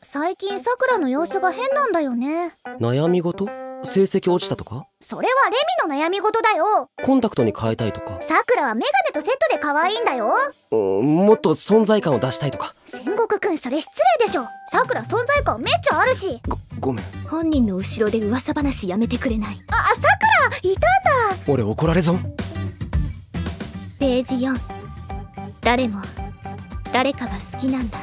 最近さくらの様子が変なんだよね。悩み事？成績落ちたとか？それはレミの悩み事だよ。コンタクトに変えたいとか。さくらはメガネとセットで可愛いんだよ。もっと存在感を出したいとか。千石くん、それ失礼でしょ。さくら存在感めっちゃあるし。ごめん。本人の後ろで噂話やめてくれない？あ、さくらいたんだ。俺怒られぞ。ページ4。誰も誰かが好きなんだ。